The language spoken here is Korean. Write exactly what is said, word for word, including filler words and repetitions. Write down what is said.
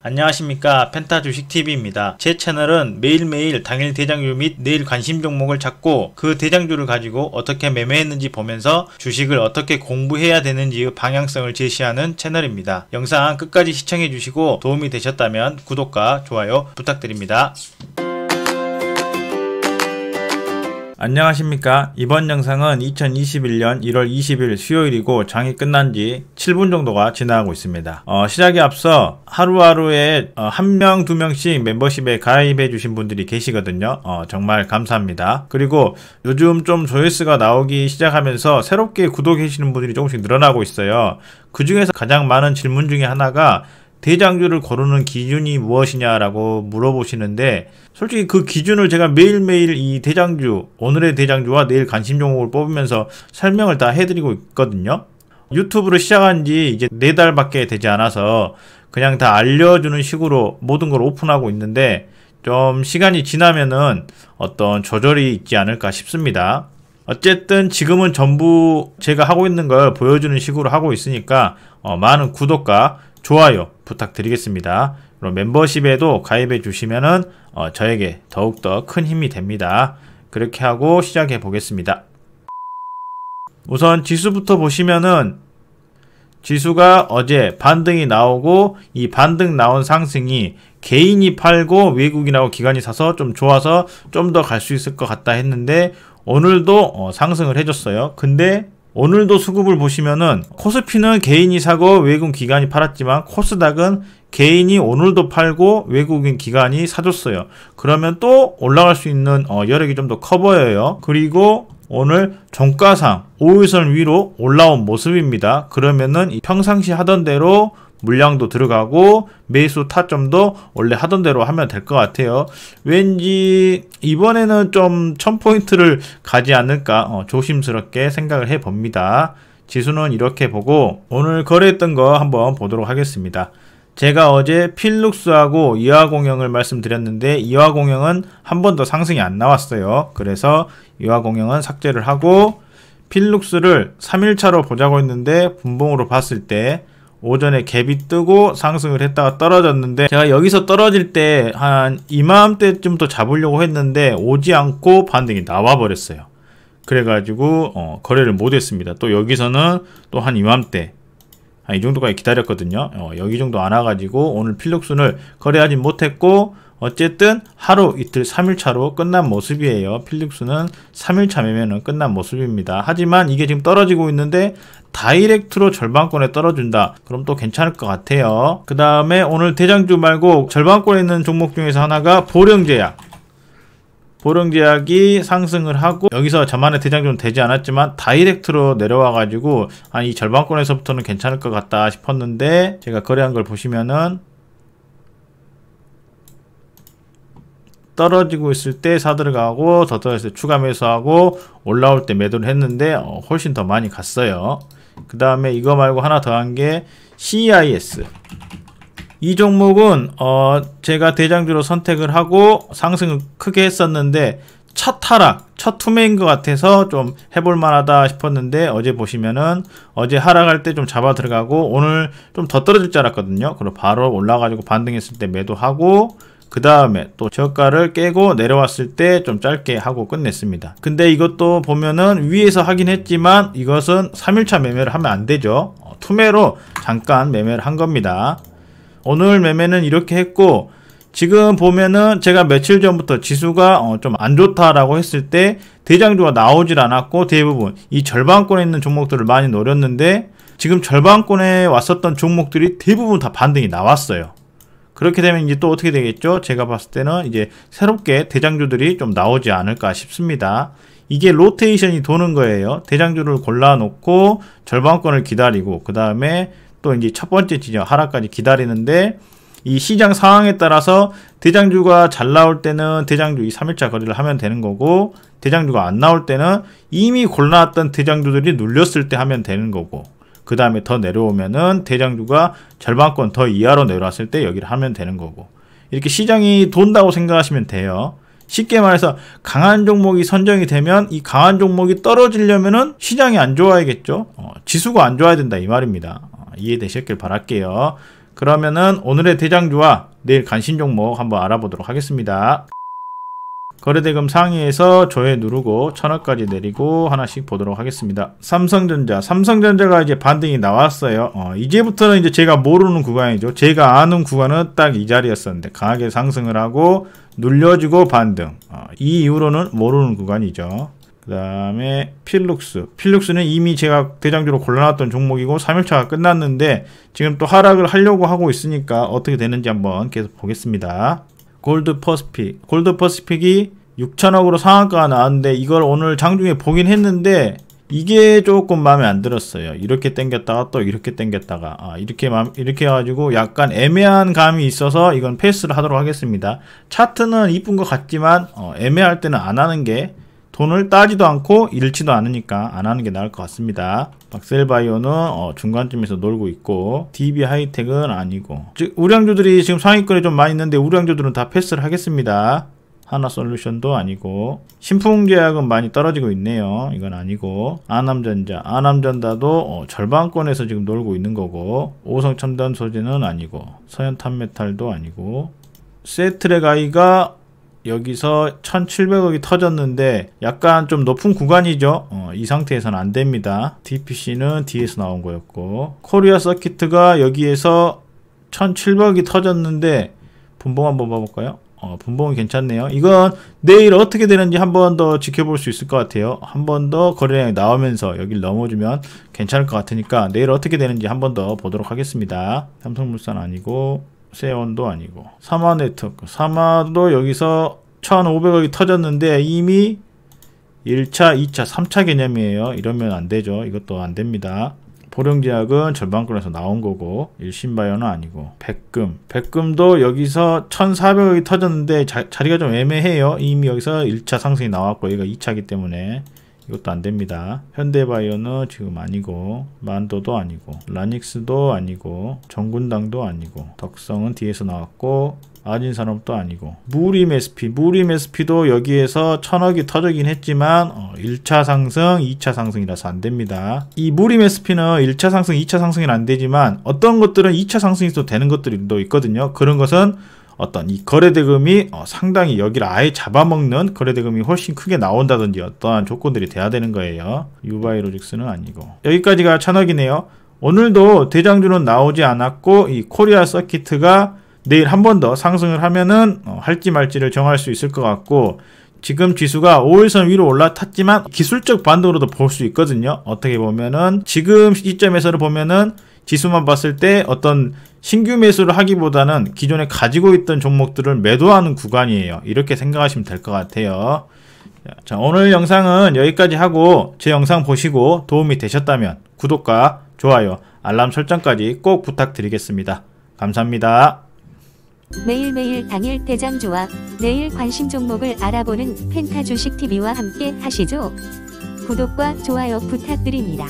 안녕하십니까, 펜타주식티비입니다. 제 채널은 매일매일 당일 대장주 및 내일 관심 종목을 찾고 그 대장주를 가지고 어떻게 매매했는지 보면서 주식을 어떻게 공부해야 되는지의 방향성을 제시하는 채널입니다. 영상 끝까지 시청해 주시고 도움이 되셨다면 구독과 좋아요 부탁드립니다. 안녕하십니까. 이번 영상은 이천이십일년 일월 이십일 수요일이고 장이 끝난지 칠 분 정도가 지나가고 있습니다. 어, 시작에 앞서 하루하루에 어, 한 명, 두 명씩 멤버십에 가입해 주신 분들이 계시거든요. 어, 정말 감사합니다. 그리고 요즘 좀 조회수가 나오기 시작하면서 새롭게 구독해 주시는 분들이 조금씩 늘어나고 있어요. 그 중에서 가장 많은 질문 중에 하나가 대장주를 고르는 기준이 무엇이냐라고 물어보시는데, 솔직히 그 기준을 제가 매일매일 이 대장주, 오늘의 대장주와 내일 관심 종목을 뽑으면서 설명을 다 해드리고 있거든요. 유튜브를 시작한 지 이제 네 달밖에 되지 않아서 그냥 다 알려주는 식으로 모든 걸 오픈하고 있는데, 좀 시간이 지나면은 어떤 조절이 있지 않을까 싶습니다. 어쨌든 지금은 전부 제가 하고 있는 걸 보여주는 식으로 하고 있으니까 어, 많은 구독과 좋아요 부탁드리겠습니다. 그럼 멤버십에도 가입해 주시면은 어, 저에게 더욱더 큰 힘이 됩니다. 그렇게 하고 시작해 보겠습니다. 우선 지수부터 보시면은 지수가 어제 반등이 나오고, 이 반등 나온 상승이 개인이 팔고 외국인하고 기관이 사서 좀 좋아서 좀 더 갈 수 있을 것 같다 했는데, 오늘도 어, 상승을 해줬어요. 근데 오늘도 수급을 보시면은 코스피는 개인이 사고 외국인 기관이 팔았지만, 코스닥은 개인이 오늘도 팔고 외국인 기관이 사줬어요. 그러면 또 올라갈 수 있는 어, 여력이 좀 더 커 보여요. 그리고 오늘 종가상 오일선 위로 올라온 모습입니다. 그러면은 평상시 하던 대로 물량도 들어가고 매수 타점도 원래 하던 대로 하면 될 것 같아요. 왠지 이번에는 좀 천 포인트를 가지 않을까 어, 조심스럽게 생각을 해봅니다. 지수는 이렇게 보고 오늘 거래했던 거 한번 보도록 하겠습니다. 제가 어제 필룩스하고 이화공영을 말씀드렸는데, 이화공영은 한 번 더 상승이 안 나왔어요. 그래서 이화공영은 삭제를 하고 필룩스를 삼 일차로 보자고 했는데, 분봉으로 봤을 때 오전에 갭이 뜨고 상승을 했다가 떨어졌는데, 제가 여기서 떨어질 때 한 이맘때쯤부터 잡으려고 했는데 오지 않고 반등이 나와버렸어요. 그래가지고 어, 거래를 못했습니다. 또 여기서는 또 한 이맘때 한 이 정도까지 기다렸거든요. 어, 여기 정도 안 와가지고 오늘 필룩스를 거래하지 못했고, 어쨌든 하루 이틀 삼 일차로 끝난 모습이에요. 필룩스는 삼 일차 매매는 끝난 모습입니다. 하지만 이게 지금 떨어지고 있는데 다이렉트로 절반권에 떨어진다. 그럼 또 괜찮을 것 같아요. 그 다음에 오늘 대장주 말고 절반권에 있는 종목 중에서 하나가 보령제약. 보령제약이 상승을 하고, 여기서 저만의 대장주는 되지 않았지만 다이렉트로 내려와가지고 아, 이 절반권에서부터는 괜찮을 것 같다 싶었는데, 제가 거래한 걸 보시면은 떨어지고 있을 때 사들어가고, 더 떨어질 때 추가 매수하고, 올라올 때 매도를 했는데 어, 훨씬 더 많이 갔어요. 그 다음에 이거 말고 하나 더 한 게 씨아이에스. 이 종목은 어, 제가 대장주로 선택을 하고 상승을 크게 했었는데 첫 하락, 첫 투매인 것 같아서 좀 해볼만하다 싶었는데, 어제 보시면은 어제 하락할 때 좀 잡아 들어가고 오늘 좀 더 떨어질 줄 알았거든요. 그리고 바로 올라가지고 반등했을 때 매도하고, 그 다음에 또 저가를 깨고 내려왔을 때 좀 짧게 하고 끝냈습니다. 근데 이것도 보면은 위에서 하긴 했지만 이것은 삼 일차 매매를 하면 안 되죠. 어, 투매로 잠깐 매매를 한 겁니다. 오늘 매매는 이렇게 했고, 지금 보면은 제가 며칠 전부터 지수가 어, 좀 안 좋다라고 했을 때 대장주가 나오질 않았고, 대부분 이 절반권에 있는 종목들을 많이 노렸는데, 지금 절반권에 왔었던 종목들이 대부분 다 반등이 나왔어요. 그렇게 되면 이제 또 어떻게 되겠죠? 제가 봤을 때는 이제 새롭게 대장주들이 좀 나오지 않을까 싶습니다. 이게 로테이션이 도는 거예요. 대장주를 골라놓고 절반권을 기다리고, 그 다음에 또 이제 첫 번째 지점 하락까지 기다리는데, 이 시장 상황에 따라서 대장주가 잘 나올 때는 대장주 이 삼 일차 거래를 하면 되는 거고, 대장주가 안 나올 때는 이미 골라놨던 대장주들이 눌렸을 때 하면 되는 거고, 그 다음에 더 내려오면은 대장주가 절반권 더 이하로 내려왔을 때 여기를 하면 되는 거고, 이렇게 시장이 돈다고 생각하시면 돼요. 쉽게 말해서 강한 종목이 선정이 되면 이 강한 종목이 떨어지려면은 시장이 안 좋아야겠죠. 어, 지수가 안 좋아야 된다 이 말입니다. 어, 이해되셨길 바랄게요. 그러면은 오늘의 대장주와 내일 관심 종목 한번 알아보도록 하겠습니다. 거래대금 상위에서 조회 누르고 천 원까지 내리고 하나씩 보도록 하겠습니다. 삼성전자. 삼성전자가 이제 반등이 나왔어요. 어, 이제부터는 이제 제가 모르는 구간이죠. 제가 아는 구간은 딱 이 자리였었는데 강하게 상승을 하고 눌려주고 반등. 어, 이 이후로는 모르는 구간이죠. 그 다음에 필룩스. 필룩스는 이미 제가 대장주로 골라놨던 종목이고 삼 일차가 끝났는데 지금 또 하락을 하려고 하고 있으니까 어떻게 되는지 한번 계속 보겠습니다. 골드퍼시픽. 골드퍼시픽이 육천억으로 상한가가 나왔는데 이걸 오늘 장중에 보긴 했는데 이게 조금 마음에 안 들었어요. 이렇게 땡겼다가 또 이렇게 땡겼다가 아, 이렇게 마, 이렇게 해가지고 약간 애매한 감이 있어서 이건 패스를 하도록 하겠습니다. 차트는 이쁜 것 같지만 어, 애매할 때는 안 하는 게 돈을 따지도 않고 잃지도 않으니까 안 하는 게 나을 것 같습니다. 박셀바이오는 어, 중간쯤에서 놀고 있고 디비하이텍은 아니고 즉 우량주들이 지금 상위권에 좀 많이 있는데 우량주들은 다 패스를 하겠습니다. 하나솔루션도 아니고 신풍제약은 많이 떨어지고 있네요. 이건 아니고 아남전자. 아남전자도 어, 절반권에서 지금 놀고 있는 거고 오성첨단소재는 아니고 서현탄메탈도 아니고 세트레가이가 여기서 천칠백억이 터졌는데 약간 좀 높은 구간이죠. 어, 이 상태에서는 안 됩니다. 디피씨는 뒤에서 나온 거였고 코리아 서킷가 여기에서 천칠백억이 터졌는데 분봉 한번 봐볼까요? 어, 분봉이 괜찮네요. 이건 내일 어떻게 되는지 한번 더 지켜볼 수 있을 것 같아요. 한번 더 거래량이 나오면서 여기를 넘어주면 괜찮을 것 같으니까 내일 어떻게 되는지 한번 더 보도록 하겠습니다. 삼성물산 아니고 세원도 아니고 사마네트워크. 사마도 여기서 천오백억이 터졌는데 이미 일 차, 이 차, 삼 차 개념이에요. 이러면 안되죠. 이것도 안됩니다. 보령제약은 절반권에서 나온거고 일신바이오는 아니고 백금. 백금도 여기서 천사백억이 터졌는데 자, 자리가 좀 애매해요. 이미 여기서 일 차 상승이 나왔고 여기가 이 차이기 때문에 이것도 안됩니다. 현대바이오는 지금 아니고 만도도 아니고 라닉스도 아니고 정군당도 아니고 덕성은 뒤에서 나왔고 아진산업도 아니고 무림에스피. 무림에스피도 여기에서 천억이 터지긴 했지만 어, 일 차 상승, 이 차 상승이라서 안됩니다. 이 무림에스피는 일 차 상승, 이 차 상승은 안되지만 어떤 것들은 이 차 상승이 또 되는 것들도 있거든요. 그런 것은 어떤 이 거래대금이 어, 상당히 여기를 아예 잡아먹는 거래대금이 훨씬 크게 나온다든지 어떠한 조건들이 돼야 되는 거예요. 유바이로직스는 아니고 여기까지가 천억이네요. 오늘도 대장주는 나오지 않았고 이 코리아 서킷가 내일 한 번 더 상승을 하면은 어, 할지 말지를 정할 수 있을 것 같고 지금 지수가 오 일선 위로 올라탔지만 기술적 반등으로도 볼 수 있거든요. 어떻게 보면은 지금 시점에서를 보면은 지수만 봤을 때 어떤 신규 매수를 하기보다는 기존에 가지고 있던 종목들을 매도하는 구간이에요. 이렇게 생각하시면 될 것 같아요. 자, 오늘 영상은 여기까지 하고 제 영상 보시고 도움이 되셨다면 구독과 좋아요, 알람 설정까지 꼭 부탁드리겠습니다. 감사합니다. 매일매일 당일 대장주와 내일 관심 종목을 알아보는 펜타주식티비와 함께 하시죠. 구독과 좋아요 부탁드립니다.